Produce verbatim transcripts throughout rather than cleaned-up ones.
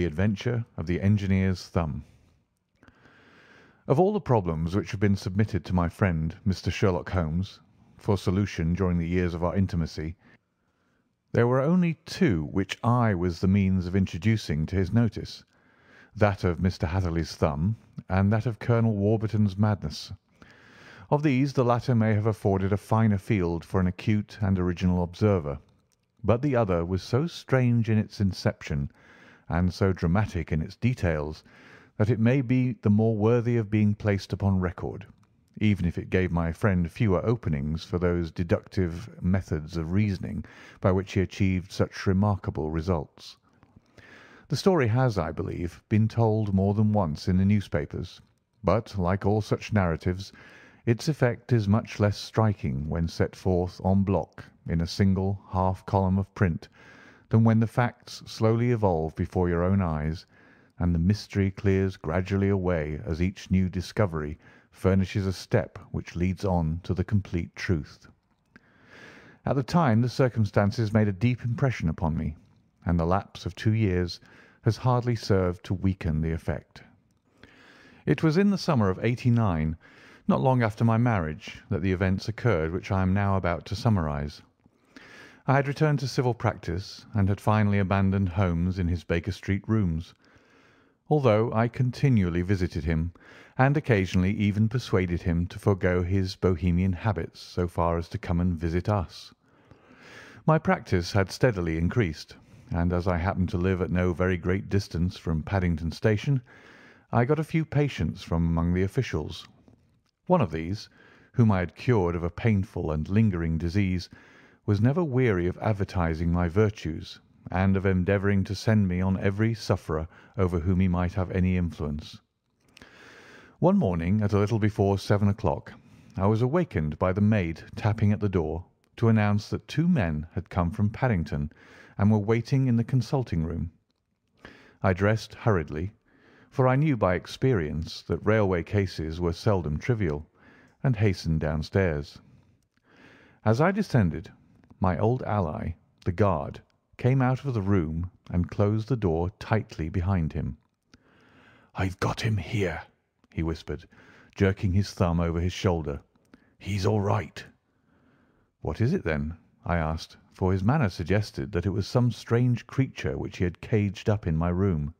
The Adventure of the Engineer's Thumb. Of all the problems which have been submitted to my friend Mister Sherlock Holmes for solution during the years of our intimacy, there were only two which I was the means of introducing to his notice, that of Mister Hatherley's thumb and that of Colonel Warburton's madness. Of these, the latter may have afforded a finer field for an acute and original observer, but the other was so strange in its inception and so dramatic in its details that it may be the more worthy of being placed upon record, even if it gave my friend fewer openings for those deductive methods of reasoning by which he achieved such remarkable results. The story has, I believe, been told more than once in the newspapers, but, like all such narratives, its effect is much less striking when set forth en bloc in a single half-column of print than when the facts slowly evolve before your own eyes, and the mystery clears gradually away as each new discovery furnishes a step which leads on to the complete truth. At the time, the circumstances made a deep impression upon me, and the lapse of two years has hardly served to weaken the effect. It was in the summer of eighty-nine, not long after my marriage, that the events occurred which I am now about to summarize. I had returned to civil practice, and had finally abandoned Holmes in his Baker Street rooms, although I continually visited him, and occasionally even persuaded him to forego his Bohemian habits so far as to come and visit us. My practice had steadily increased, and as I happened to live at no very great distance from Paddington Station, I got a few patients from among the officials. One of these, whom I had cured of a painful and lingering disease, was never weary of advertising my virtues, and of endeavouring to send me on every sufferer over whom he might have any influence. One morning, at a little before seven o'clock, I was awakened by the maid tapping at the door to announce that two men had come from Paddington and were waiting in the consulting-room. I dressed hurriedly, for I knew by experience that railway cases were seldom trivial, and hastened downstairs. As I descended, my old ally, the guard, came out of the room and closed the door tightly behind him. "I've got him here," he whispered, jerking his thumb over his shoulder. "He's all right." "What is it, then?" I asked, for his manner suggested that it was some strange creature which he had caged up in my room.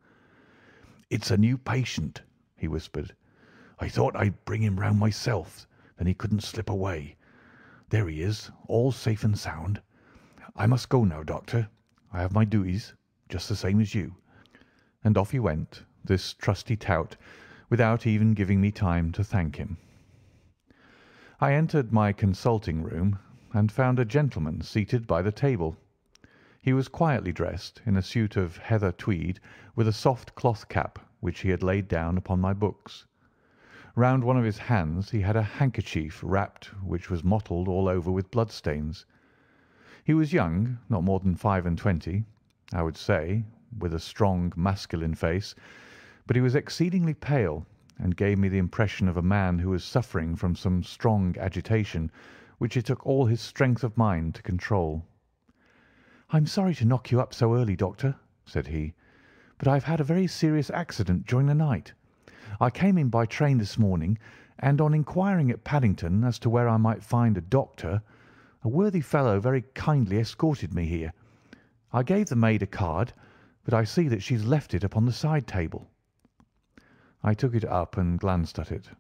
"It's a new patient," he whispered. "I thought I'd bring him round myself, then he couldn't slip away. There he is, all safe and sound. I must go now, Doctor. I have my duties, just the same as you." And off he went, this trusty tout, without even giving me time to thank him. I entered my consulting room and found a gentleman seated by the table. He was quietly dressed in a suit of heather tweed with a soft cloth cap which he had laid down upon my books. Round one of his hands he had a handkerchief wrapped which was mottled all over with bloodstains. He was young, not more than five and twenty, I would say, with a strong masculine face, but he was exceedingly pale, and gave me the impression of a man who was suffering from some strong agitation, which it took all his strength of mind to control. "I'm sorry to knock you up so early, Doctor," said he, "but I've had a very serious accident during the night. I came in by train this morning, and on inquiring at Paddington as to where I might find a doctor, a worthy fellow very kindly escorted me here. I gave the maid a card, but I see that she's left it upon the side table." I took it up and glanced at it.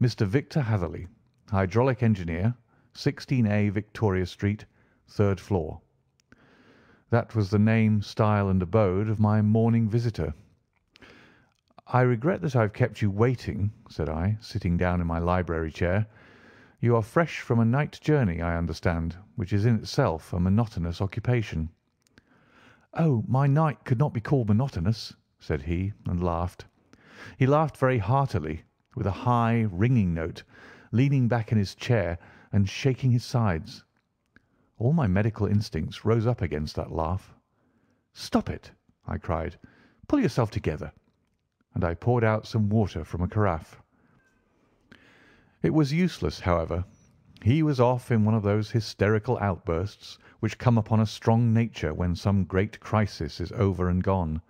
"Mister Victor Hatherley, hydraulic engineer, sixteen A Victoria Street, third floor." That was the name, style, and abode of my morning visitor. "I regret that I've kept you waiting," said I, sitting down in my library chair. "You are fresh from a night journey, I understand, which is in itself a monotonous occupation." "Oh, my night could not be called monotonous," said he, and laughed. He laughed very heartily, with a high, ringing note, leaning back in his chair and shaking his sides. All my medical instincts rose up against that laugh. "Stop it!" I cried. "Pull yourself together." And I poured out some water from a carafe. It was useless, however. He was off in one of those hysterical outbursts which come upon a strong nature when some great crisis is over and gone.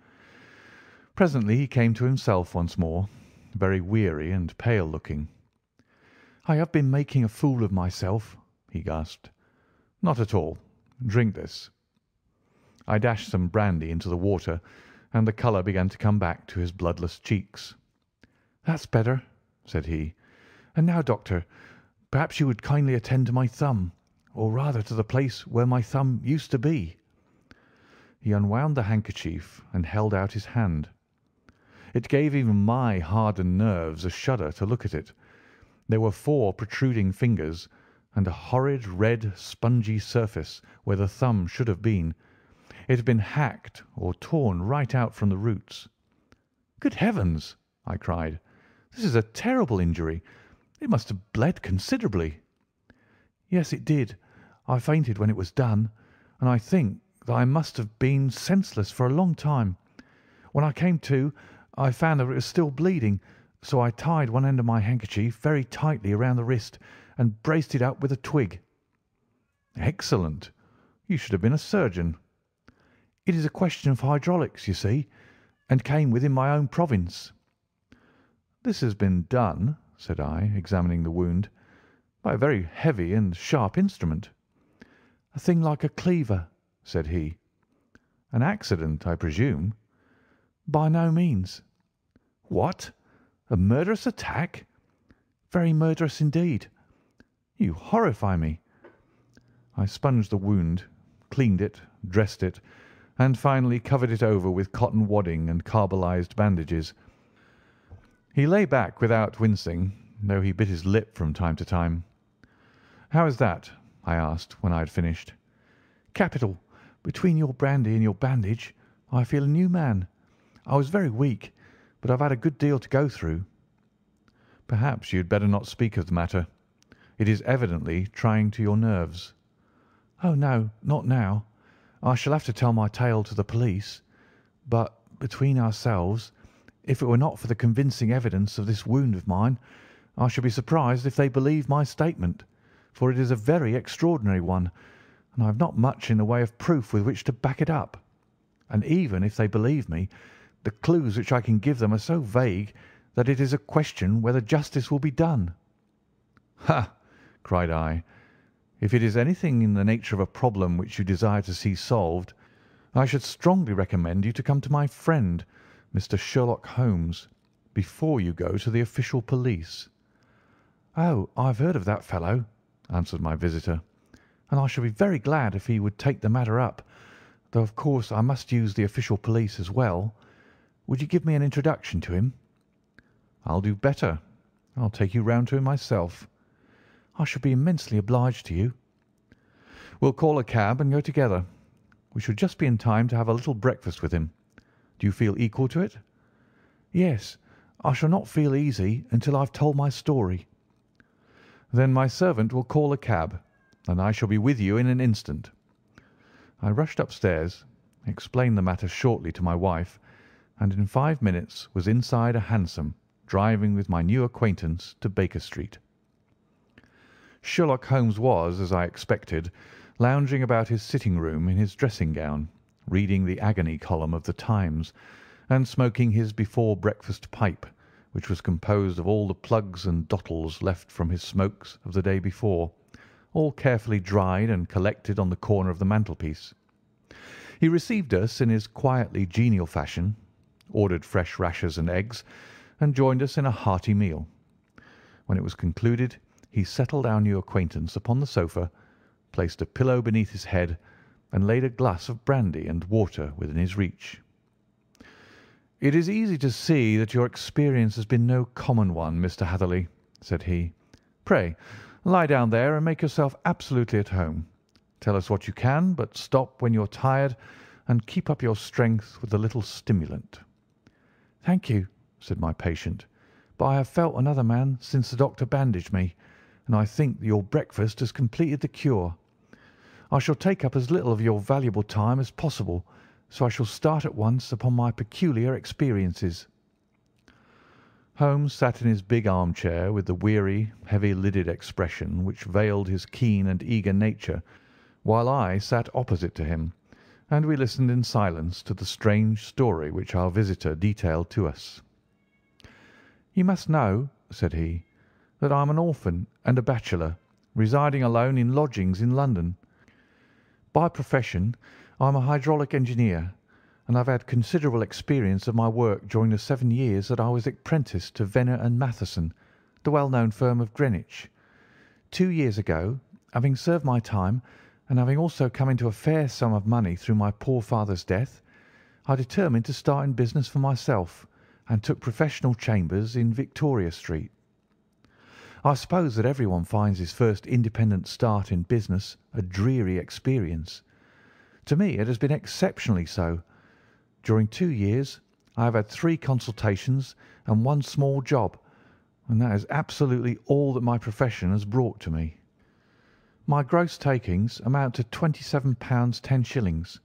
Presently he came to himself once more, very weary and pale-looking. "I have been making a fool of myself," he gasped. "Not at all. Drink this." I dashed some brandy into the water, and the colour began to come back to his bloodless cheeks. "That's better," said he. "And now, Doctor, perhaps you would kindly attend to my thumb, or rather to the place where my thumb used to be." He unwound the handkerchief and held out his hand. It gave even my hardened nerves a shudder to look at it. There were four protruding fingers, and a horrid red spongy surface where the thumb should have been. It had been hacked or torn right out from the roots. "Good heavens!" I cried. "This is a terrible injury. It must have bled considerably." "Yes, it did. I fainted when it was done, and I think that I must have been senseless for a long time. When I came to, I found that it was still bleeding, so I tied one end of my handkerchief very tightly around the wrist and braced it up with a twig." "Excellent. You should have been a surgeon." "It is a question of hydraulics, you see, and came within my own province." "This has been done," said I, examining the wound, "by a very heavy and sharp instrument." "A thing like a cleaver," said he. "An accident, I presume?" "By no means." "What? A murderous attack?" "Very murderous indeed." "You horrify me." I sponged the wound, cleaned it, dressed it, and finally covered it over with cotton wadding and carbolised bandages. He lay back without wincing, though he bit his lip from time to time. "How is that?" I asked when I had finished. "Capital. Between your brandy and your bandage, I feel a new man. I was very weak, but I've had a good deal to go through." "Perhaps you had better not speak of the matter. It is evidently trying to your nerves." "Oh, no, not now. I shall have to tell my tale to the police. But, between ourselves, if it were not for the convincing evidence of this wound of mine, I should be surprised if they believe my statement, for it is a very extraordinary one, and I have not much in the way of proof with which to back it up. And even if they believe me, the clues which I can give them are so vague that it is a question whether justice will be done." "Ha!" cried I. "If it is anything in the nature of a problem which you desire to see solved, I should strongly recommend you to come to my friend, Mister Sherlock Holmes, before you go to the official police." "Oh, I've heard of that fellow," answered my visitor, "and I shall be very glad if he would take the matter up, though of course I must use the official police as well. Would you give me an introduction to him?" "I'll do better. I'll take you round to him myself." "I should be immensely obliged to you." "We'll call a cab and go together. We should just be in time to have a little breakfast with him. Do you feel equal to it?" "Yes, I shall not feel easy until I've told my story." "Then my servant will call a cab, and I shall be with you in an instant." I rushed upstairs, explained the matter shortly to my wife, and in five minutes was inside a hansom, driving with my new acquaintance to Baker Street. Sherlock Holmes was, as I expected, lounging about his sitting-room in his dressing-gown, reading the agony column of the Times, and smoking his before-breakfast pipe, which was composed of all the plugs and dottles left from his smokes of the day before, all carefully dried and collected on the corner of the mantelpiece. He received us in his quietly genial fashion, ordered fresh rashers and eggs, and joined us in a hearty meal. When it was concluded, he settled our new acquaintance upon the sofa, placed a pillow beneath his head, and laid a glass of brandy and water within his reach. "It is easy to see that your experience has been no common one, Mister Hatherley," said he. "Pray, lie down there and make yourself absolutely at home. Tell us what you can, but stop when you're tired, and keep up your strength with a little stimulant." "Thank you," said my patient, "but I have felt another man since the doctor bandaged me, and I think that your breakfast has completed the cure. I shall take up as little of your valuable time as possible, so I shall start at once upon my peculiar experiences." Holmes sat in his big armchair with the weary, heavy-lidded expression which veiled his keen and eager nature, while I sat opposite to him, and we listened in silence to the strange story which our visitor detailed to us. "You must know," said he, "that I am an orphan and a bachelor, residing alone in lodgings in London. By profession I am a hydraulic engineer, and I've had considerable experience of my work during the seven years that I was apprenticed to Venner and Matheson, the well-known firm of Greenwich. Two years ago, having served my time, and having also come into a fair sum of money through my poor father's death, I determined to start in business for myself, and took professional chambers in Victoria Street. I suppose that everyone finds his first independent start in business a dreary experience. To me it has been exceptionally so. During two years I have had three consultations and one small job, and that is absolutely all that my profession has brought to me. My gross takings amount to twenty-seven pounds ten shillings.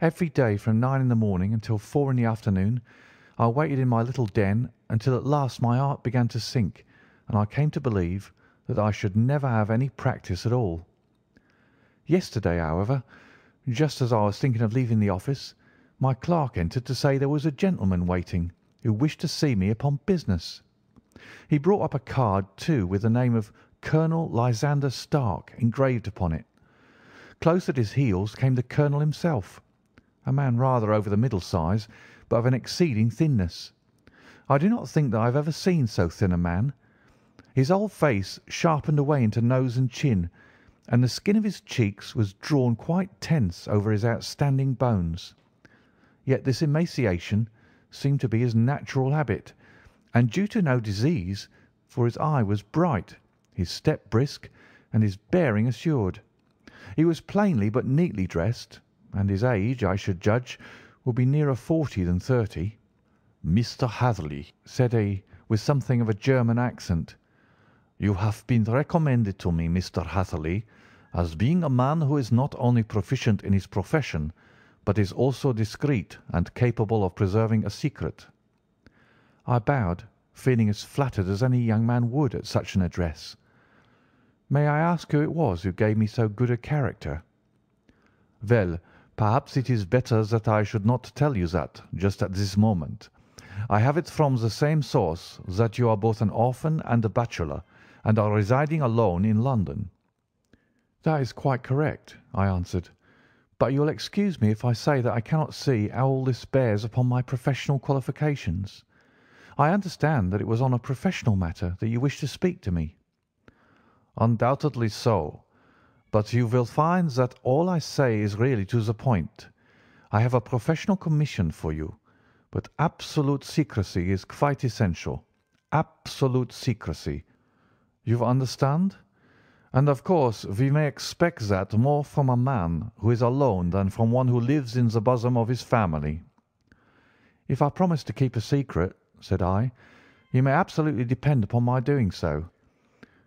Every day from nine in the morning until four in the afternoon I waited in my little den until at last my heart began to sink, and I came to believe that I should never have any practice at all. Yesterday, however, just as I was thinking of leaving the office, my clerk entered to say there was a gentleman waiting who wished to see me upon business. He brought up a card, too, with the name of Colonel Lysander Stark engraved upon it. Close at his heels came the colonel himself, a man rather over the middle size, but of an exceeding thinness. I do not think that I have ever seen so thin a man. His whole face sharpened away into nose and chin, and the skin of his cheeks was drawn quite tense over his outstanding bones. Yet this emaciation seemed to be his natural habit, and due to no disease, for his eye was bright, his step brisk, and his bearing assured. He was plainly but neatly dressed, and his age, I should judge, would be nearer forty than thirty. "Mister Hatherley," said he, with something of a German accent, "you have been recommended to me, Mister Hatherley, as being a man who is not only proficient in his profession, but is also discreet and capable of preserving a secret." I bowed, feeling as flattered as any young man would at such an address. "May I ask who it was who gave me so good a character?" "Well, perhaps it is better that I should not tell you that just at this moment. I have it from the same source that you are both an orphan and a bachelor, and are residing alone in London." "That is quite correct," I answered, "but you will excuse me if I say that I cannot see how all this bears upon my professional qualifications. I understand that it was on a professional matter that you wished to speak to me." "Undoubtedly so. But you will find that all I say is really to the point. I have a professional commission for you, but absolute secrecy is quite essential. Absolute secrecy. You understand? And of course we may expect that more from a man who is alone than from one who lives in the bosom of his family." "If I promise to keep a secret," said I, "you may absolutely depend upon my doing so."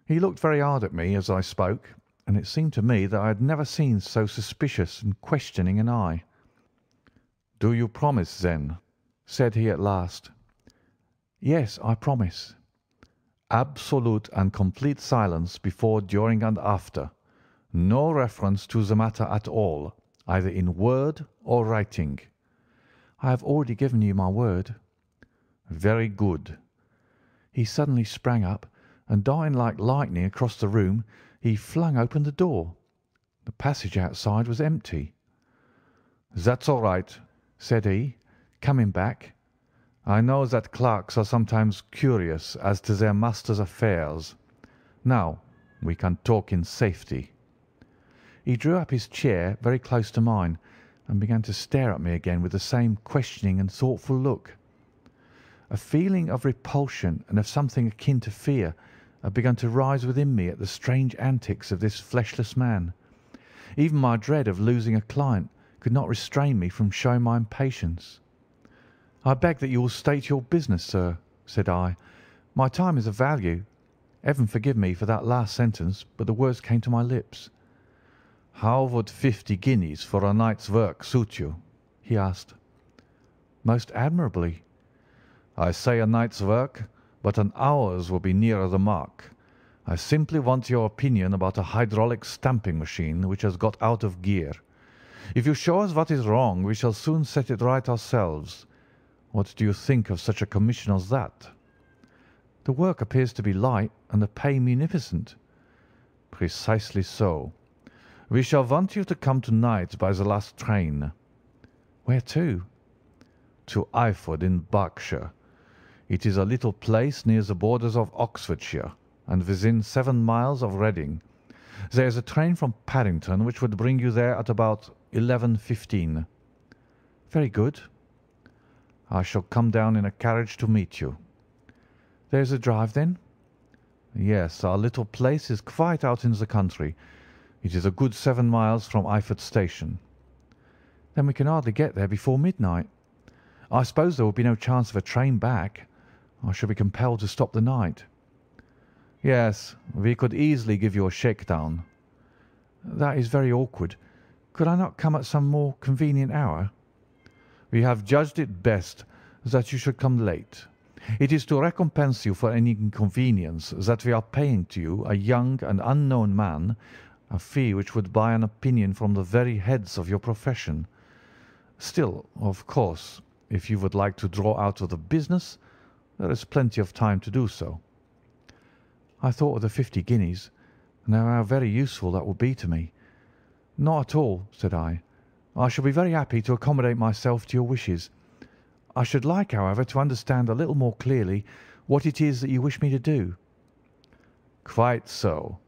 He looked very hard at me as I spoke, and it seemed to me that I had never seen so suspicious and questioning an eye. "Do you promise, then?" said he at last. "Yes, I promise." "Absolute and complete silence before, during, and after. No reference to the matter at all, either in word or writing." "I have already given you my word." "Very good." He suddenly sprang up, and darting like lightning across the room, he flung open the door. The passage outside was empty. "That's all right," said he, coming back. "I know that clerks are sometimes curious as to their master's affairs. Now we can talk in safety." He drew up his chair very close to mine, and began to stare at me again with the same questioning and thoughtful look. A feeling of repulsion and of something akin to fear had begun to rise within me at the strange antics of this fleshless man. Even my dread of losing a client could not restrain me from showing my impatience. "I beg that you will state your business, sir," said I. "My time is of value." Heaven forgive me for that last sentence, but the words came to my lips. "How would fifty guineas for a night's work suit you?" he asked. "Most admirably." "I say a night's work, but an hour's will be nearer the mark. I simply want your opinion about a hydraulic stamping machine which has got out of gear. If you show us what is wrong, we shall soon set it right ourselves. What do you think of such a commission as that? The work appears to be light, and the pay munificent. Precisely so. We shall want you to come to-night by the last train. Where to? To Eyford in Berkshire. It is a little place near the borders of Oxfordshire, and within seven miles of Reading. There is a train from Paddington which would bring you there at about eleven fifteen. Very good. I shall come down in a carriage to meet you. There is a drive, then? Yes, our little place is quite out in the country. It is a good seven miles from Eyford Station. Then we can hardly get there before midnight. I suppose there will be no chance of a train back. I shall be compelled to stop the night. Yes, we could easily give you a shakedown. That is very awkward. Could I not come at some more convenient hour? We have judged it best that you should come late. It is to recompense you for any inconvenience that we are paying to you, a young and unknown man, a fee which would buy an opinion from the very heads of your profession. Still, of course, if you would like to draw out of the business, there is plenty of time to do so. I thought of the fifty guineas, and how very useful that would be to me. Not at all, said I. I shall be very happy to accommodate myself to your wishes. I should like, however, to understand a little more clearly what it is that you wish me to do. Quite so.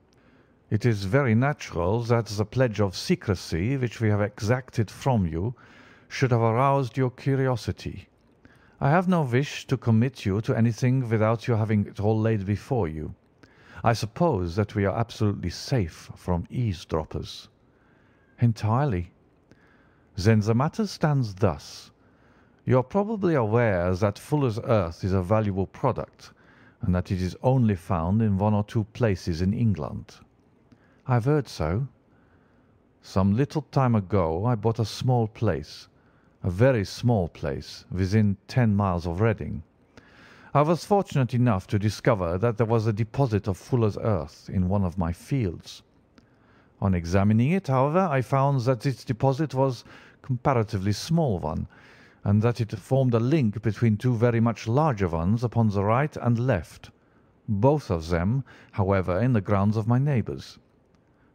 It is very natural that the pledge of secrecy which we have exacted from you should have aroused your curiosity. I have no wish to commit you to anything without your having it all laid before you. I suppose that we are absolutely safe from eavesdroppers. Entirely. Then the matter stands thus. You are probably aware that Fuller's Earth is a valuable product, and that it is only found in one or two places in England. I have heard so. Some little time ago I bought a small place, a very small place, within ten miles of Reading. I was fortunate enough to discover that there was a deposit of Fuller's Earth in one of my fields. On examining it, however, I found that its deposit was a comparatively small one, and that it formed a link between two very much larger ones upon the right and left, both of them, however, in the grounds of my neighbours.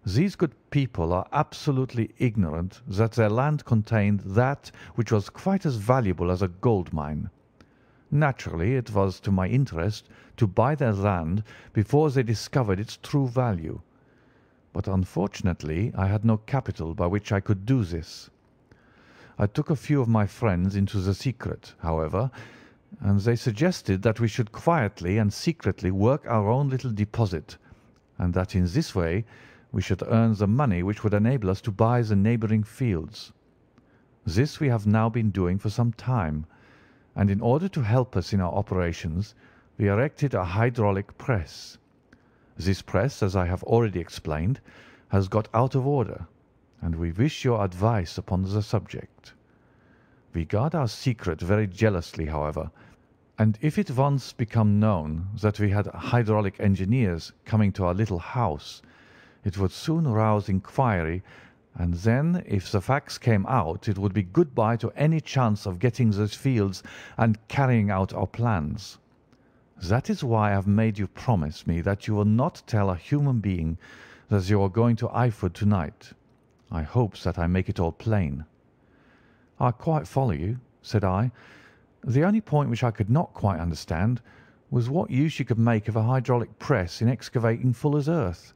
These good people are absolutely ignorant that their land contained that which was quite as valuable as a gold mine. Naturally, it was to my interest to buy their land before they discovered its true value. But unfortunately, I had no capital by which I could do this. I took a few of my friends into the secret, however, and they suggested that we should quietly and secretly work our own little deposit, and that in this way we should earn the money which would enable us to buy the neighbouring fields. This we have now been doing for some time, and in order to help us in our operations, we erected a hydraulic press. This press, as I have already explained, has got out of order, and we wish your advice upon the subject. We guard our secret very jealously, however, and if it once become known that we had hydraulic engineers coming to our little house, it would soon rouse inquiry, and then, if the facts came out, it would be goodbye to any chance of getting those fields and carrying out our plans. That is why I have made you promise me that you will not tell a human being that you are going to Eyford to-night. I hope that I make it all plain. I quite follow you, said I. The only point which I could not quite understand was what use you could make of a hydraulic press in excavating Fuller's Earth,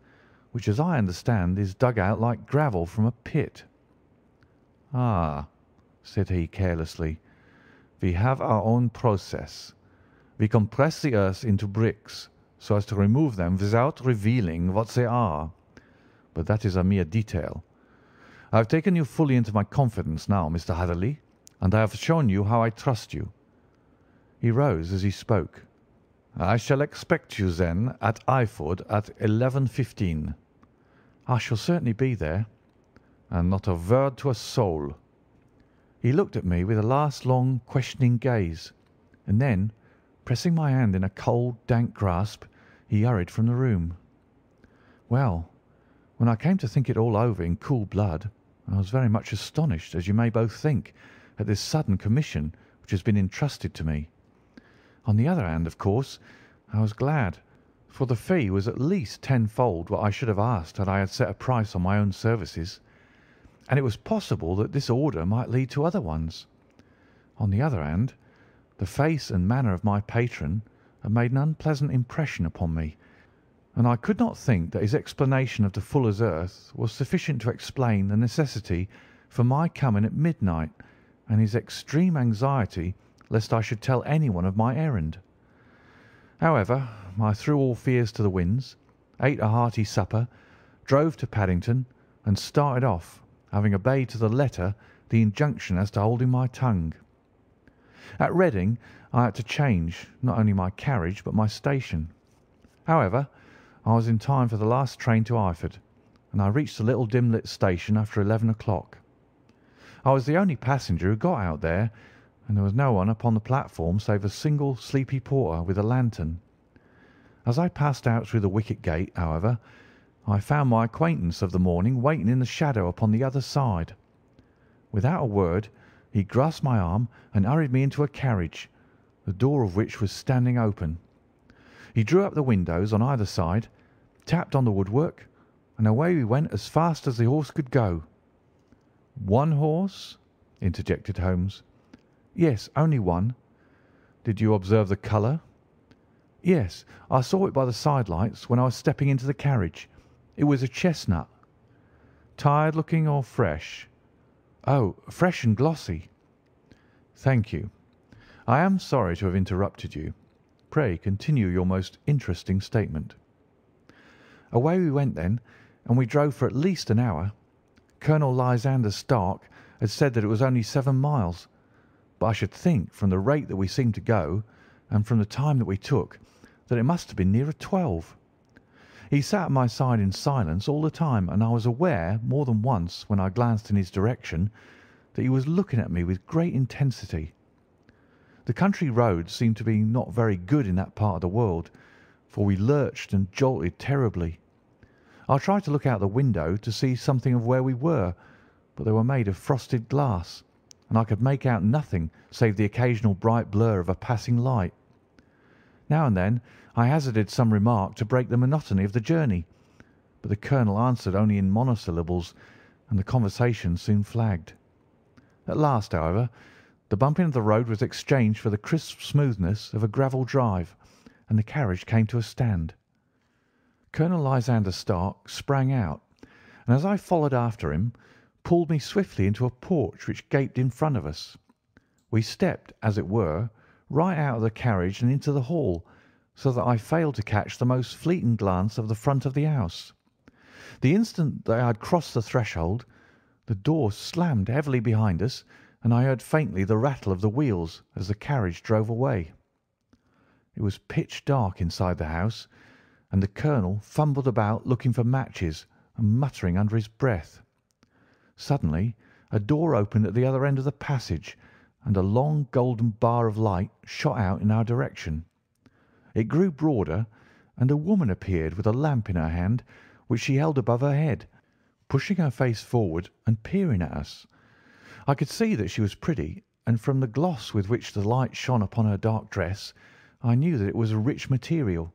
which, as I understand, is dug out like gravel from a pit. Ah, said he carelessly, we have our own process. We compress the earth into bricks, so as to remove them without revealing what they are. But that is a mere detail. I have taken you fully into my confidence now, Mister Hatherley, and I have shown you how I trust you. He rose as he spoke. I shall expect you, then, at Eyford at eleven fifteen. I shall certainly be there. And not a word to a soul. He looked at me with a last long, questioning gaze, and then, pressing my hand in a cold, dank grasp, he hurried from the room. Well, when I came to think it all over in cool blood, I was very much astonished, as you may both think, at this sudden commission which has been entrusted to me. On the other hand, of course, I was glad, for the fee was at least tenfold what I should have asked had I had set a price on my own services, and it was possible that this order might lead to other ones. On the other hand, the face and manner of my patron had made an unpleasant impression upon me, and I could not think that his explanation of the Fuller's Earth was sufficient to explain the necessity for my coming at midnight, and his extreme anxiety lest I should tell anyone of my errand. However, I threw all fears to the winds, ate a hearty supper, drove to Paddington, and started off, having obeyed to the letter the injunction as to holding my tongue. At Reading I had to change not only my carriage but my station. However, I was in time for the last train to Eyford, and I reached the little dim-lit station after eleven o'clock. I was the only passenger who got out there, and there was no one upon the platform save a single sleepy porter with a lantern. As I passed out through the wicket gate, however, I found my acquaintance of the morning waiting in the shadow upon the other side. Without a word, he grasped my arm and hurried me into a carriage, the door of which was standing open. He drew up the windows on either side, tapped on the woodwork, and away we went as fast as the horse could go. "One horse?" interjected Holmes. "Yes, only one." "Did you observe the colour?" "Yes, I saw it by the side lights when I was stepping into the carriage. It was a chestnut." "Tired looking or fresh?" "Oh, fresh and glossy." "Thank you. I am sorry to have interrupted you. Pray continue your most interesting statement." Away we went then, and we drove for at least an hour. Colonel Lysander Stark had said that it was only seven miles, but I should think, from the rate that we seemed to go, and from the time that we took, that it must have been nearer twelve. He sat at my side in silence all the time, and I was aware, more than once, when I glanced in his direction, that he was looking at me with great intensity. The country roads seemed to be not very good in that part of the world, for we lurched and jolted terribly. I tried to look out the window to see something of where we were, but they were made of frosted glass, and I could make out nothing save the occasional bright blur of a passing light. Now and then I hazarded some remark to break the monotony of the journey, but the colonel answered only in monosyllables, and the conversation soon flagged. At last, however, the bumping of the road was exchanged for the crisp smoothness of a gravel drive, and the carriage came to a stand. Colonel Lysander Stark sprang out, and as I followed after him, pulled me swiftly into a porch which gaped in front of us. We stepped, as it were, right out of the carriage and into the hall, so that I failed to catch the most fleeting glance of the front of the house. The instant that I had crossed the threshold, the door slammed heavily behind us, and I heard faintly the rattle of the wheels as the carriage drove away. It was pitch dark inside the house, and the colonel fumbled about looking for matches and muttering under his breath. Suddenly a door opened at the other end of the passage, and a long golden bar of light shot out in our direction. It grew broader, and a woman appeared with a lamp in her hand, which she held above her head, pushing her face forward and peering at us. I could see that she was pretty, and from the gloss with which the light shone upon her dark dress, I knew that it was a rich material.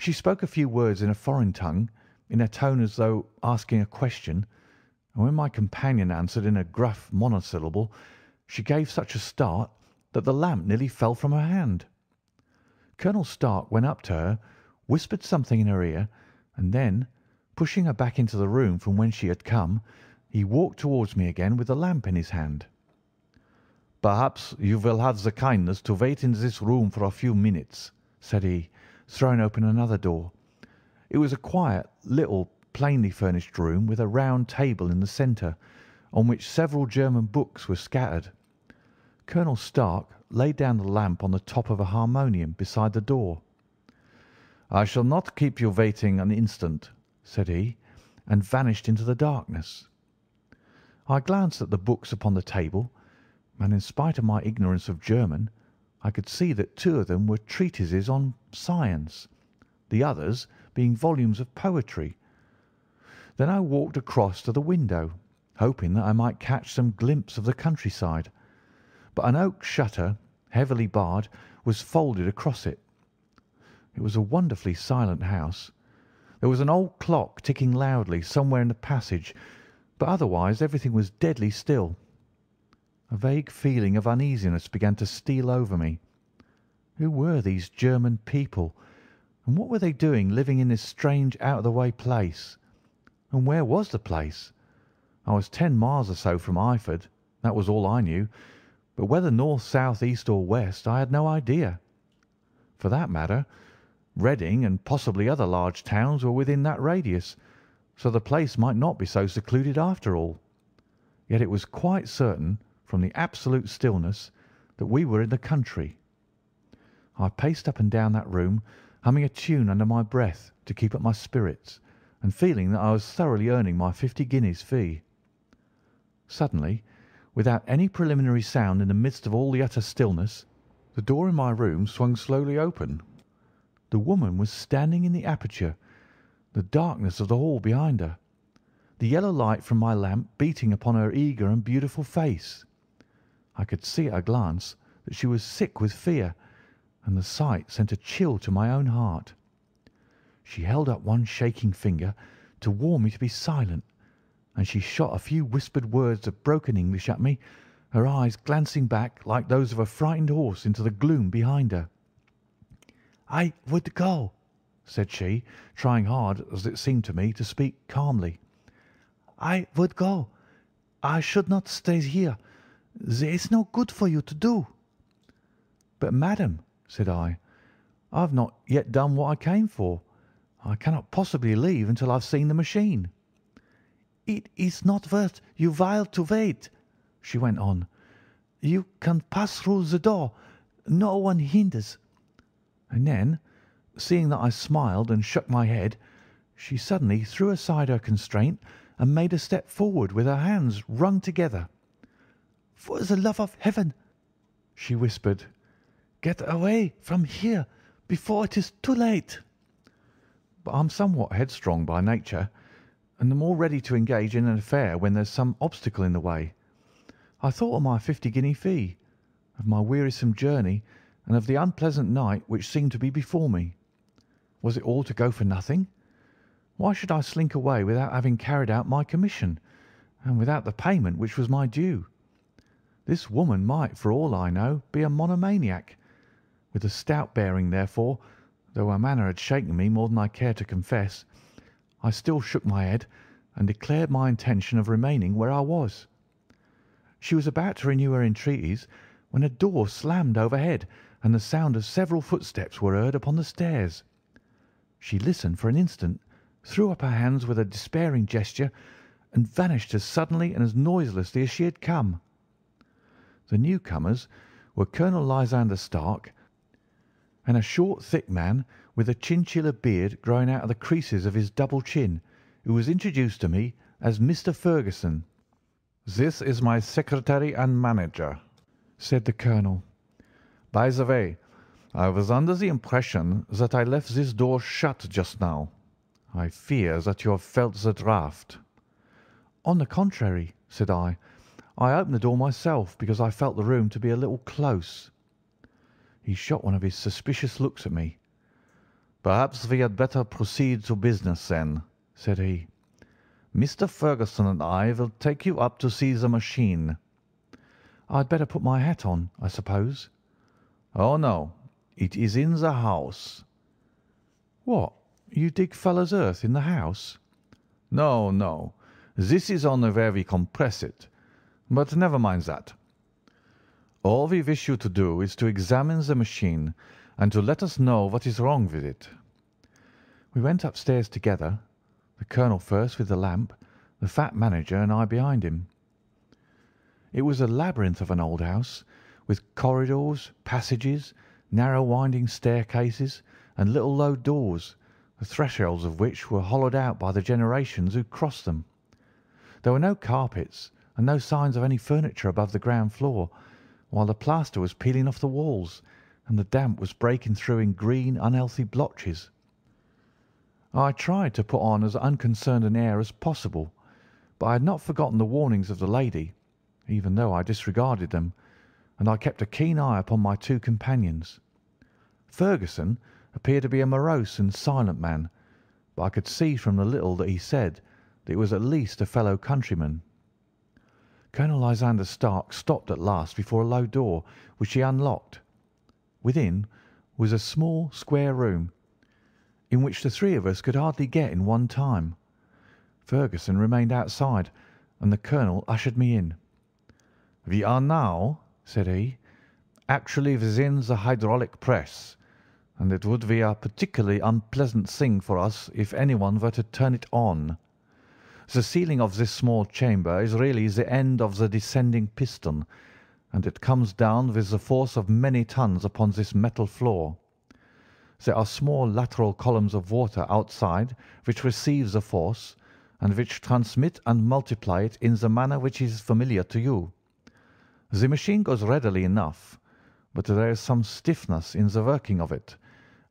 She spoke a few words in a foreign tongue, in a tone as though asking a question, and when my companion answered in a gruff monosyllable, she gave such a start that the lamp nearly fell from her hand. Colonel Stark went up to her, whispered something in her ear, and then, pushing her back into the room from whence she had come, he walked towards me again with the lamp in his hand. "Perhaps you will have the kindness to wait in this room for a few minutes," said he, throwing open another door. It was a quiet, little, plainly furnished room with a round table in the centre, on which several German books were scattered. Colonel Stark laid down the lamp on the top of a harmonium beside the door. "I shall not keep you waiting an instant," said he, and vanished into the darkness. I glanced at the books upon the table, and in spite of my ignorance of German, I could see that two of them were treatises on science, the others being volumes of poetry. Then I walked across to the window hoping that I might catch some glimpse of the countryside, but an oak shutter, heavily barred, was folded across it. It was a wonderfully silent house. There was an old clock ticking loudly somewhere in the passage, but otherwise everything was deadly still. A vague feeling of uneasiness began to steal over me. Who were these German people, and what were they doing living in this strange, out-of-the-way place? And where was the place? I was ten miles or so from Eyford, that was all I knew, but whether north, south, east, or west, I had no idea. For that matter, Reading and possibly other large towns were within that radius, so the place might not be so secluded after all. Yet it was quite certain, from the absolute stillness, that we were in the country. I paced up and down that room, humming a tune under my breath to keep up my spirits, and feeling that I was thoroughly earning my fifty guineas fee. Suddenly, without any preliminary sound in the midst of all the utter stillness, the door in my room swung slowly open. The woman was standing in the aperture, the darkness of the hall behind her, the yellow light from my lamp beating upon her eager and beautiful face. I could see at a glance that she was sick with fear, and the sight sent a chill to my own heart. She held up one shaking finger to warn me to be silent, and she shot a few whispered words of broken English at me, her eyes glancing back like those of a frightened horse into the gloom behind her. "I would go," said she, trying hard, as it seemed to me, to speak calmly. "I would go. I should not stay here. There is no good for you to do." "But, madam," said I, "I have not yet done what I came for. I cannot possibly leave until I have seen the machine." "It is not worth your while to wait," she went on. "You can pass through the door. No one hinders." And then, seeing that I smiled and shook my head, she suddenly threw aside her constraint and made a step forward with her hands wrung together. "For the love of heaven," she whispered, "get away from here before it is too late." But I'm somewhat headstrong by nature, and the more ready to engage in an affair when there's some obstacle in the way. I thought of my fifty-guinea fee, of my wearisome journey, and of the unpleasant night which seemed to be before me. Was it all to go for nothing? Why should I slink away without having carried out my commission, and without the payment which was my due? This woman might, for all I know, be a monomaniac. With a stout bearing, therefore, though her manner had shaken me more than I cared to confess, I still shook my head and declared my intention of remaining where I was. She was about to renew her entreaties when a door slammed overhead, and the sound of several footsteps were heard upon the stairs. She listened for an instant, threw up her hands with a despairing gesture, and vanished as suddenly and as noiselessly as she had come. The newcomers were Colonel Lysander Stark and a short, thick man with a chinchilla beard growing out of the creases of his double chin, who was introduced to me as Mister Ferguson. "This is my secretary and manager," said the colonel. "By the way, I was under the impression that I left this door shut just now. I fear that you have felt the draught." "On the contrary," said I, "I opened the door myself because I felt the room to be a little close." He shot one of his suspicious looks at me. "Perhaps we had better proceed to business, then," said he. "Mister Ferguson and I will take you up to see the machine." "I'd better put my hat on, I suppose." "Oh, no. It is in the house." "What? You dig Fuller's Earth in the house?" "No, no. This is only where we compress it. But never mind that. All we wish you to do is to examine the machine and to let us know what is wrong with it." We went upstairs together, the colonel first with the lamp, the fat manager and I behind him. It was a labyrinth of an old house, with corridors, passages, narrow winding staircases, and little low doors, the thresholds of which were hollowed out by the generations who crossed them. There were no carpets and no signs of any furniture above the ground floor, while the plaster was peeling off the walls, and the damp was breaking through in green, unhealthy blotches. I tried to put on as unconcerned an air as possible, but I had not forgotten the warnings of the lady, even though I disregarded them, and I kept a keen eye upon my two companions. Ferguson appeared to be a morose and silent man, but I could see from the little that he said that he was at least a fellow countryman. Colonel Lysander Stark stopped at last before a low door, which he unlocked. Within was a small square room, in which the three of us could hardly get in one time. Ferguson remained outside, and the colonel ushered me in. "We are now," said he, "actually within the hydraulic press, and it would be a particularly unpleasant thing for us if anyone were to turn it on. The ceiling of this small chamber is really the end of the descending piston, and it comes down with the force of many tons upon this metal floor. There are small lateral columns of water outside which receive the force, and which transmit and multiply it in the manner which is familiar to you. The machine goes readily enough, but there is some stiffness in the working of it,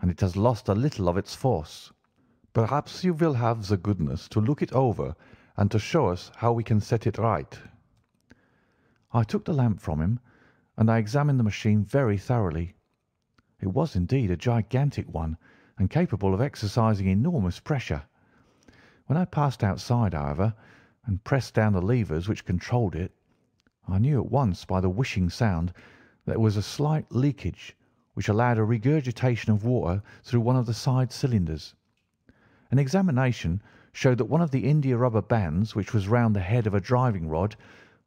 and it has lost a little of its force. Perhaps you will have the goodness to look it over and to show us how we can set it right." I took the lamp from him, and I examined the machine very thoroughly. It was indeed a gigantic one, and capable of exercising enormous pressure. When I passed outside, however, and pressed down the levers which controlled it, I knew at once by the whishing sound that there was a slight leakage which allowed a regurgitation of water through one of the side cylinders. An examination showed that one of the india-rubber bands which was round the head of a driving rod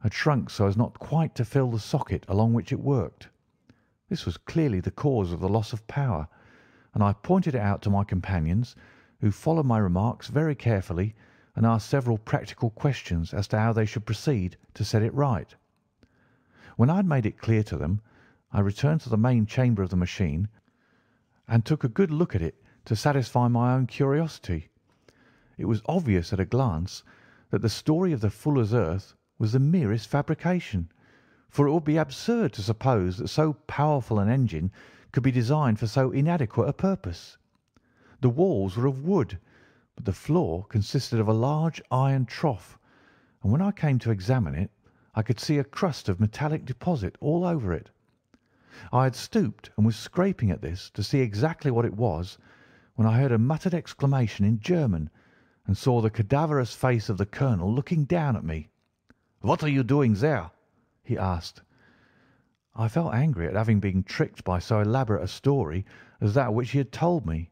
had shrunk so as not quite to fill the socket along which it worked. This was clearly the cause of the loss of power, and I pointed it out to my companions, who followed my remarks very carefully and asked several practical questions as to how they should proceed to set it right. When I had made it clear to them, I returned to the main chamber of the machine and took a good look at it to satisfy my own curiosity. It was obvious at a glance that the story of the Fuller's Earth was the merest fabrication, for it would be absurd to suppose that so powerful an engine could be designed for so inadequate a purpose. The walls were of wood, but the floor consisted of a large iron trough, and when I came to examine it, I could see a crust of metallic deposit all over it. I had stooped and was scraping at this to see exactly what it was, when I heard a muttered exclamation in German, and saw the cadaverous face of the colonel looking down at me. "What are you doing there?" he asked. I felt angry at having been tricked by so elaborate a story as that which he had told me.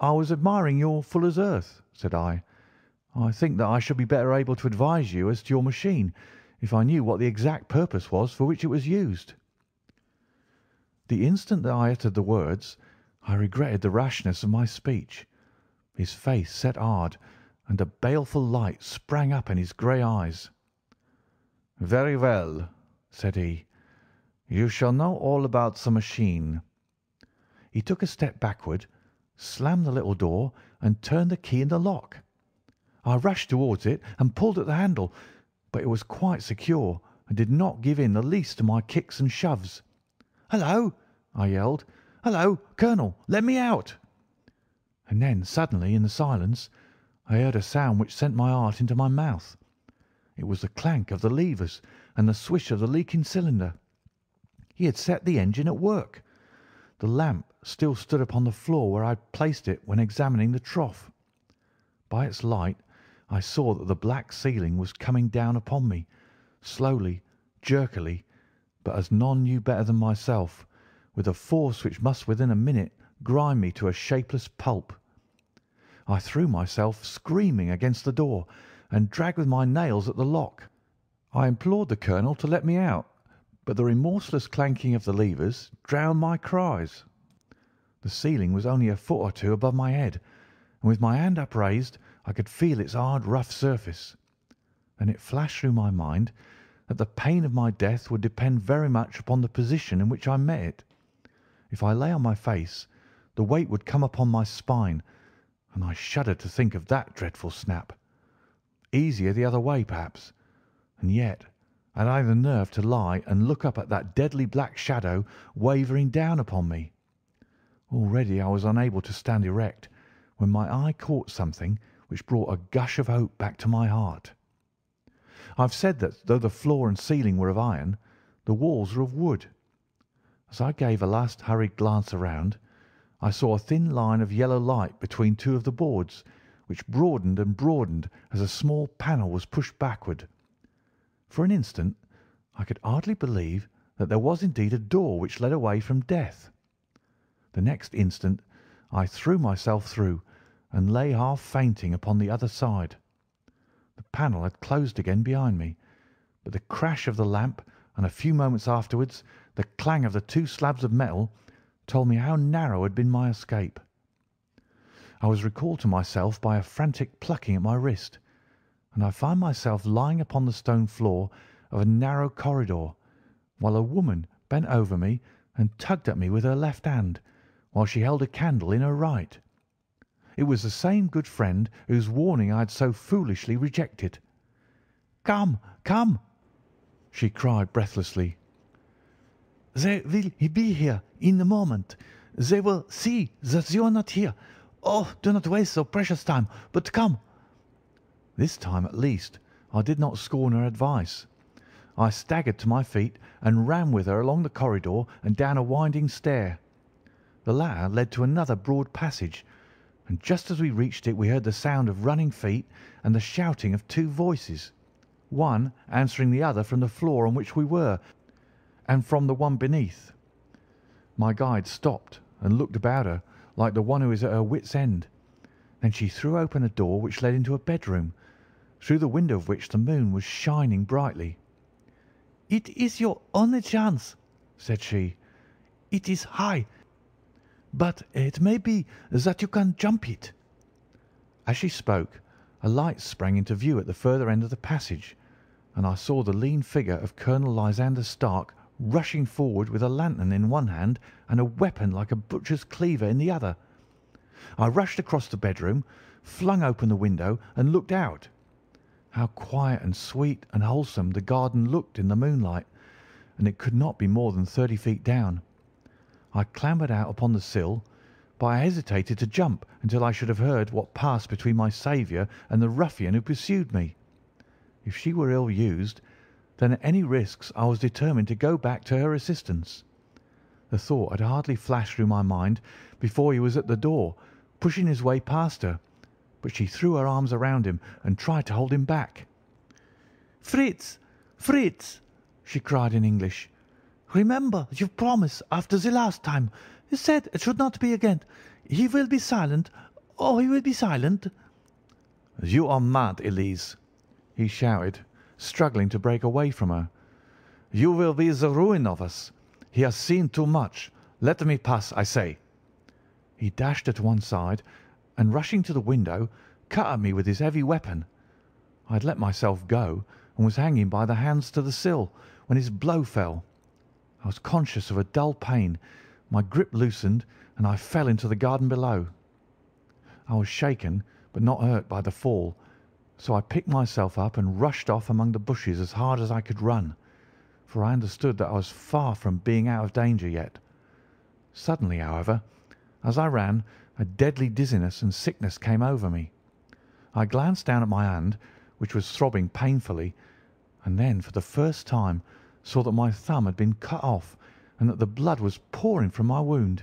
"I was admiring your Fuller's Earth," said I. "I think that I should be better able to advise you as to your machine if I knew what the exact purpose was for which it was used." The instant that I uttered the words, I regretted the rashness of my speech. His face set hard, and a baleful light sprang up in his grey eyes. "Very well," said he. "You shall know all about the machine." He took a step backward, slammed the little door, and turned the key in the lock. I rushed towards it and pulled at the handle, but it was quite secure and did not give in the least to my kicks and shoves. "Hello!" I yelled. "Hello, Colonel! Let me out!" And then suddenly, in the silence, I heard a sound which sent my heart into my mouth. It was the clank of the levers and the swish of the leaking cylinder. He had set the engine at work. The lamp still stood upon the floor where I had placed it when examining the trough. By its light I saw that the black ceiling was coming down upon me, slowly, jerkily, but as none knew better than myself, with a force which must within a minute grind me to a shapeless pulp. I threw myself screaming against the door, and dragged with my nails at the lock. I implored the colonel to let me out, but the remorseless clanking of the levers drowned my cries. The ceiling was only a foot or two above my head, and with my hand upraised I could feel its hard, rough surface. Then it flashed through my mind that the pain of my death would depend very much upon the position in which I met it. If I lay on my face, the weight would come upon my spine, and I shuddered to think of that dreadful snap. Easier the other way, perhaps, and yet had I the nerve to lie and look up at that deadly black shadow wavering down upon me? Already I was unable to stand erect, when my eye caught something which brought a gush of hope back to my heart. I have said that though the floor and ceiling were of iron, the walls were of wood. As I gave a last hurried glance around, I saw a thin line of yellow light between two of the boards, which broadened and broadened as a small panel was pushed backward. For an instant I could hardly believe that there was indeed a door which led away from death. The next instant I threw myself through and lay half fainting upon the other side. The panel had closed again behind me, but the crash of the lamp and a few moments afterwards the clang of the two slabs of metal told me how narrow had been my escape. I was recalled to myself by a frantic plucking at my wrist, and I found myself lying upon the stone floor of a narrow corridor, while a woman bent over me and tugged at me with her left hand, while she held a candle in her right. It was the same good friend whose warning I had so foolishly rejected. "Come, come!" she cried breathlessly. "They will be here in a moment. They will see that you are not here. Oh, do not waste so precious time, but come!" This time, at least, I did not scorn her advice. I staggered to my feet and ran with her along the corridor and down a winding stair. The latter led to another broad passage, and just as we reached it we heard the sound of running feet and the shouting of two voices, one answering the other from the floor on which we were, and from the one beneath. My guide stopped and looked about her like the one who is at her wit's end. Then she threw open a door which led into a bedroom, through the window of which the moon was shining brightly. "It is your only chance," said she. "It is high, but it may be that you can jump it." As she spoke, a light sprang into view at the further end of the passage, and I saw the lean figure of Colonel Lysander Stark rushing forward with a lantern in one hand and a weapon like a butcher's cleaver in the other. I rushed across the bedroom, flung open the window, and looked out. How quiet and sweet and wholesome the garden looked in the moonlight, and it could not be more than thirty feet down. I clambered out upon the sill, but I hesitated to jump until I should have heard what passed between my saviour and the ruffian who pursued me. If she were ill-used, then at any risks I was determined to go back to her assistance. The thought had hardly flashed through my mind before he was at the door, pushing his way past her, but she threw her arms around him and tried to hold him back. "Fritz! Fritz!" she cried in English. "Remember your promise after the last time. You said it should not be again. He will be silent. Oh, he will be silent." "You are mad, Elise," he shouted, struggling to break away from her. "You will be the ruin of us. He has seen too much. Let me pass, I say." He dashed her to one side, and rushing to the window, cut at me with his heavy weapon. I had let myself go, and was hanging by the hands to the sill, when his blow fell. I was conscious of a dull pain, my grip loosened, and I fell into the garden below. I was shaken, but not hurt by the fall, so I picked myself up and rushed off among the bushes as hard as I could run, for I understood that I was far from being out of danger yet. Suddenly, however, as I ran, a deadly dizziness and sickness came over me. I glanced down at my hand, which was throbbing painfully, and then for the first time saw that my thumb had been cut off and that the blood was pouring from my wound.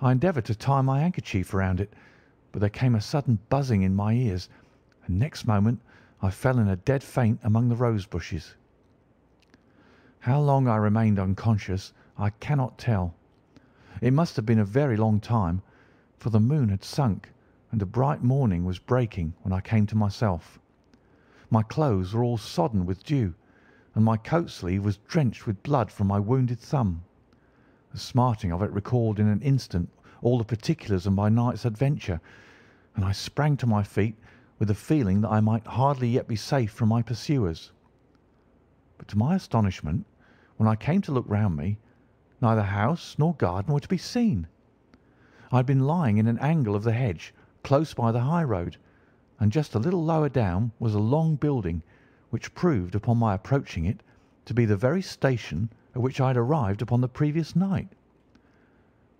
I endeavoured to tie my handkerchief around it, but there came a sudden buzzing in my ears, and next moment I fell in a dead faint among the rose bushes. How long I remained unconscious I cannot tell. It must have been a very long time, for the moon had sunk, and the bright morning was breaking when I came to myself. My clothes were all sodden with dew, and my coat sleeve was drenched with blood from my wounded thumb. The smarting of it recalled in an instant all the particulars of my night's adventure, and I sprang to my feet with the feeling that I might hardly yet be safe from my pursuers. But to my astonishment, when I came to look round me, neither house nor garden were to be seen. I had been lying in an angle of the hedge, close by the high road, and just a little lower down was a long building, which proved, upon my approaching it, to be the very station at which I had arrived upon the previous night.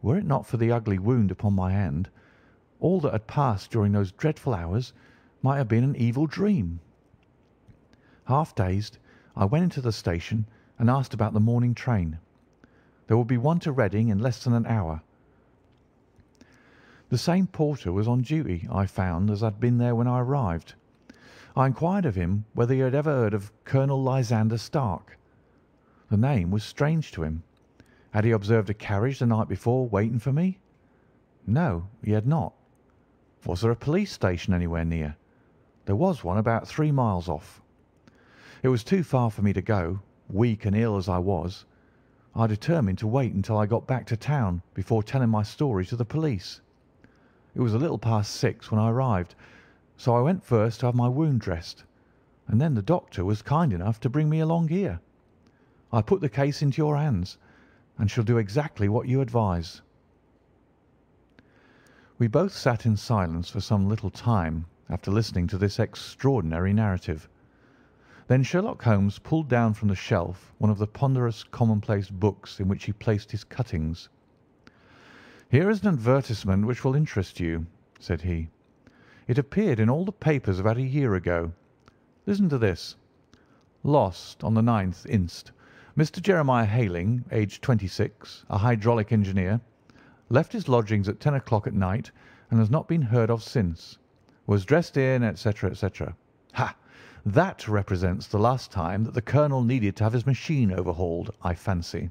Were it not for the ugly wound upon my hand, all that had passed during those dreadful hours might have been an evil dream. Half dazed, I went into the station and asked about the morning train. There would be one to Reading in less than an hour. The same porter was on duty, I found, as I'd been there when I arrived. I inquired of him whether he had ever heard of Colonel Lysander Stark. The name was strange to him. Had he observed a carriage the night before waiting for me? No, he had not. Was there a police station anywhere near? There was one about three miles off. It was too far for me to go, weak and ill as I was. I determined to wait until I got back to town before telling my story to the police. It was a little past six when I arrived, so I went first to have my wound dressed, and then the doctor was kind enough to bring me along here. I put the case into your hands, and shall do exactly what you advise." We both sat in silence for some little time after listening to this extraordinary narrative. Then Sherlock Holmes pulled down from the shelf one of the ponderous commonplace books in which he placed his cuttings. "Here is an advertisement which will interest you," said he. "It appeared in all the papers about a year ago. Listen to this. Lost on the ninth inst. Mister Jeremiah Haling, aged twenty-six, a hydraulic engineer, left his lodgings at ten o'clock at night and has not been heard of since. Was dressed in, et cetera, et cetera. Ha! That represents the last time that the colonel needed to have his machine overhauled, I fancy."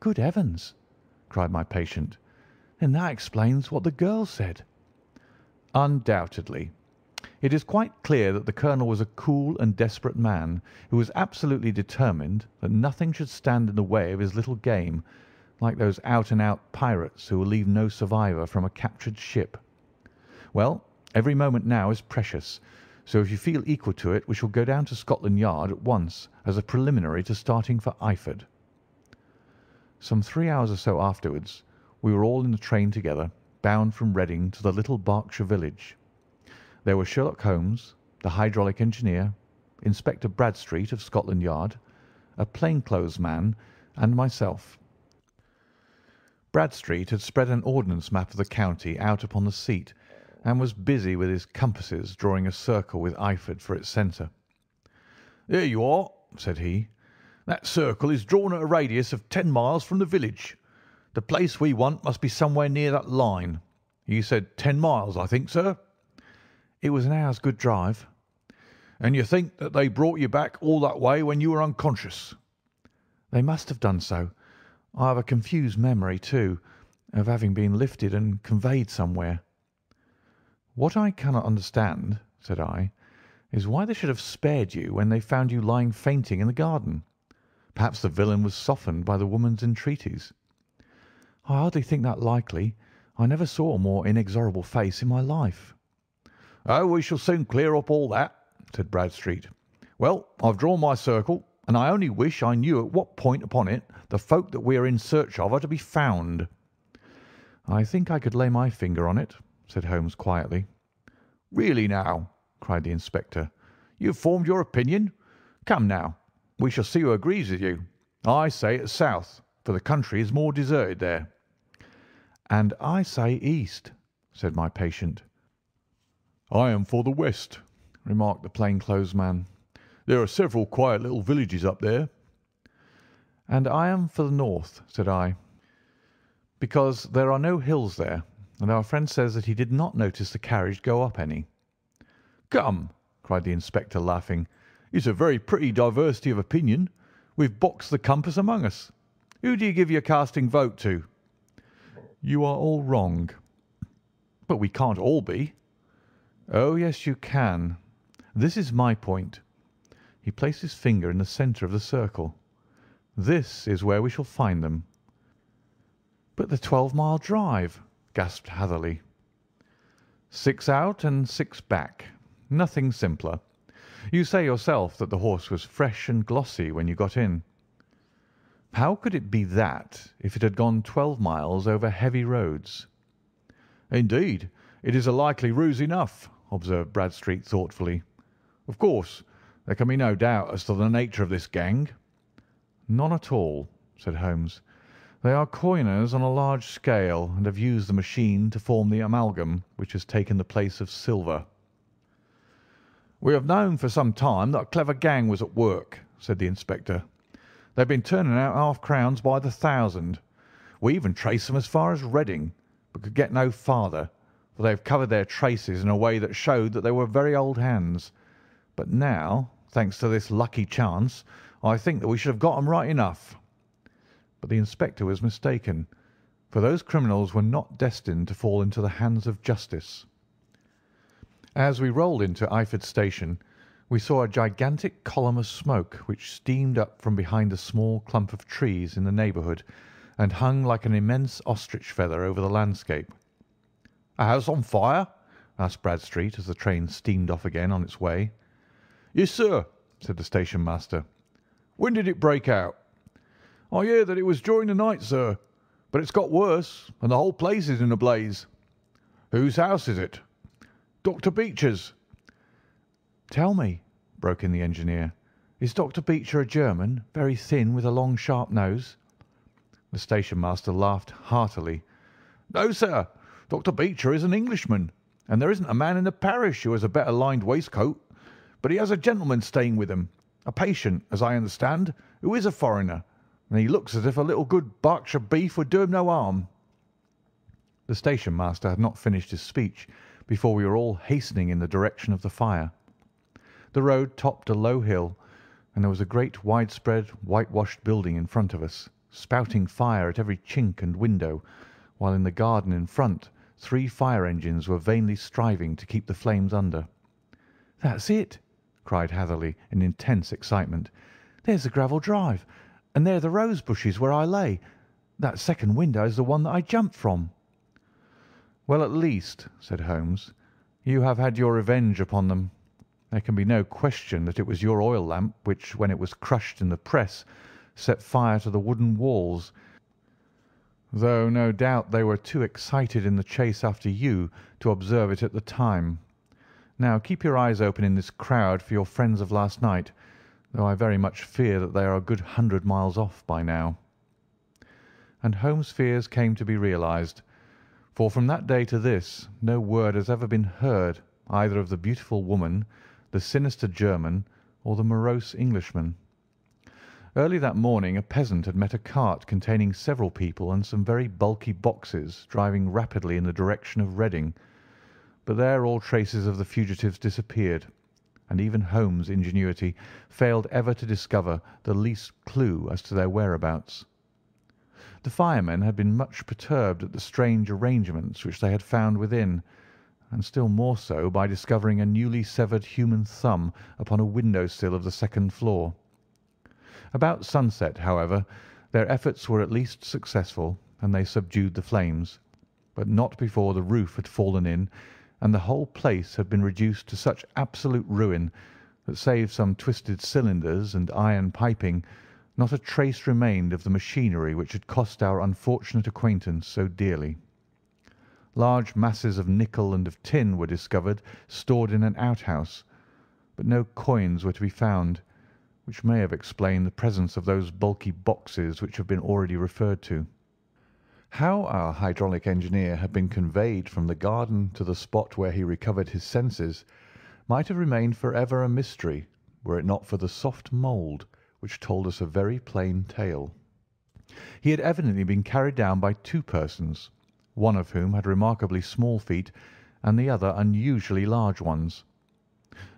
"Good heavens!" cried my patient. "Then that explains what the girl said." "Undoubtedly. It is quite clear that the colonel was a cool and desperate man who was absolutely determined that nothing should stand in the way of his little game, like those out-and-out pirates who will leave no survivor from a captured ship. Well, every moment now is precious, so if you feel equal to it we shall go down to Scotland Yard at once as a preliminary to starting for Eyford." Some three hours or so afterwards, we were all in the train together, bound from Reading to the little Berkshire village. There were Sherlock Holmes, the hydraulic engineer, Inspector Bradstreet of Scotland Yard, a plainclothes man, and myself. Bradstreet had spread an ordnance map of the county out upon the seat, and was busy with his compasses drawing a circle with Eyford for its centre. "There you are," said he. "That circle is drawn at a radius of ten miles from the village. The place we want must be somewhere near that line. You said ten miles, I think, sir?" "It was an hour's good drive." "And you think that they brought you back all that way when you were unconscious?" "They must have done so. I have a confused memory, too, of having been lifted and conveyed somewhere." "What I cannot understand," said I, "is why they should have spared you when they found you lying fainting in the garden. Perhaps the villain was softened by the woman's entreaties." "I hardly think that likely. I never saw a more inexorable face in my life." "Oh, we shall soon clear up all that," said Bradstreet. "Well, I've drawn my circle, and I only wish I knew at what point upon it the folk that we are in search of are to be found." "I think I could lay my finger on it," said Holmes quietly. "Really now," cried the inspector, "you've formed your opinion? Come now. We shall see who agrees with you. I say it's south, for the country is more deserted there." "And I say east," said my patient. "I am for the west," remarked the plainclothes man. "There are several quiet little villages up there." "And I am for the north," said I, "because there are no hills there, and our friend says that he did not notice the carriage go up any." "Come," cried the inspector, laughing, "it's a very pretty diversity of opinion. We've boxed the compass among us. Who do you give your casting vote to?" "You are all wrong." "But we can't all be." "Oh, yes, you can. This is my point." He placed his finger in the centre of the circle. "This is where we shall find them." "But the twelve-mile drive," gasped Hatherley. "Six out and six back. Nothing simpler. You say yourself that the horse was fresh and glossy when you got in. How could it be that if it had gone twelve miles over heavy roads?" "Indeed, it is a likely ruse enough," observed Bradstreet thoughtfully. "Of course, there can be no doubt as to the nature of this gang." "None at all," said Holmes. "They are coiners on a large scale and have used the machine to form the amalgam which has taken the place of silver." "'We have known for some time that a clever gang was at work,' said the inspector. "'They've been turning out half-crowns by the thousand. We even traced them as far as Reading, but could get no farther, for they have covered their traces in a way that showed that they were very old hands. But now, thanks to this lucky chance, I think that we should have got them right enough.' But the inspector was mistaken, for those criminals were not destined to fall into the hands of justice. As we rolled into Eyford Station, we saw a gigantic column of smoke which steamed up from behind a small clump of trees in the neighbourhood and hung like an immense ostrich feather over the landscape. "'A house on fire?' asked Bradstreet as the train steamed off again on its way. "'Yes, sir,' said the station-master. "'When did it break out?' "'I hear that it was during the night, sir, but it's got worse, and the whole place is in a blaze.' "'Whose house is it?' "'Doctor Beecher's.' "'Tell me,' broke in the engineer, "'is Doctor Beecher a German, very thin, with a long, sharp nose?' The station-master laughed heartily. "'No, sir. Doctor Beecher is an Englishman, and there isn't a man in the parish who has a better lined waistcoat. But he has a gentleman staying with him, a patient, as I understand, who is a foreigner, and he looks as if a little good Berkshire beef would do him no harm.' The station-master had not finished his speech before we were all hastening in the direction of the fire. The road topped a low hill, and there was a great widespread whitewashed building in front of us, spouting fire at every chink and window, while in the garden in front three fire engines were vainly striving to keep the flames under. "'That's it!' cried Hatherley in intense excitement. "'There's the gravel drive, and there are the rose bushes where I lay. That second window is the one that I jumped from.' "'Well, at least,' said Holmes, "'you have had your revenge upon them. There can be no question that it was your oil lamp which, when it was crushed in the press, set fire to the wooden walls, though no doubt they were too excited in the chase after you to observe it at the time. Now keep your eyes open in this crowd for your friends of last night, though I very much fear that they are a good hundred miles off by now.' And Holmes' fears came to be realized, for from that day to this no word has ever been heard either of the beautiful woman, the sinister German, or the morose Englishman. Early that morning a peasant had met a cart containing several people and some very bulky boxes driving rapidly in the direction of Reading, but there all traces of the fugitives disappeared, and even Holmes' ingenuity failed ever to discover the least clue as to their whereabouts. The firemen had been much perturbed at the strange arrangements which they had found within, and still more so by discovering a newly severed human thumb upon a window-sill of the second floor. About sunset, however, their efforts were at least successful, and they subdued the flames, but not before the roof had fallen in, and the whole place had been reduced to such absolute ruin that, save some twisted cylinders and iron piping, not a trace remained of the machinery which had cost our unfortunate acquaintance so dearly. Large masses of nickel and of tin were discovered stored in an outhouse, but no coins were to be found, which may have explained the presence of those bulky boxes which have been already referred to. How our hydraulic engineer had been conveyed from the garden to the spot where he recovered his senses might have remained forever a mystery were it not for the soft mould which told us a very plain tale. He had evidently been carried down by two persons, one of whom had remarkably small feet and the other unusually large ones.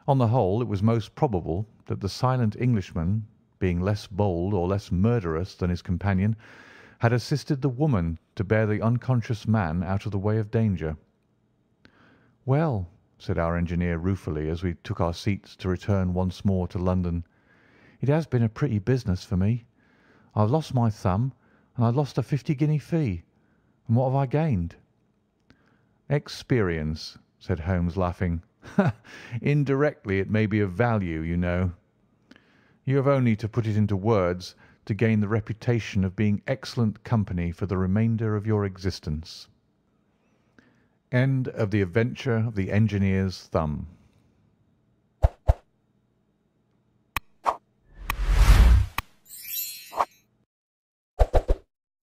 On the whole, it was most probable that the silent Englishman, being less bold or less murderous than his companion, had assisted the woman to bear the unconscious man out of the way of danger. "Well," said our engineer ruefully as we took our seats to return once more to London, "it has been a pretty business for me. I've lost my thumb, and I've lost a fifty-guinea fee. And what have I gained?" "Experience," said Holmes, laughing. "Indirectly it may be of value, you know. You have only to put it into words to gain the reputation of being excellent company for the remainder of your existence." End of the adventure of the engineer's thumb.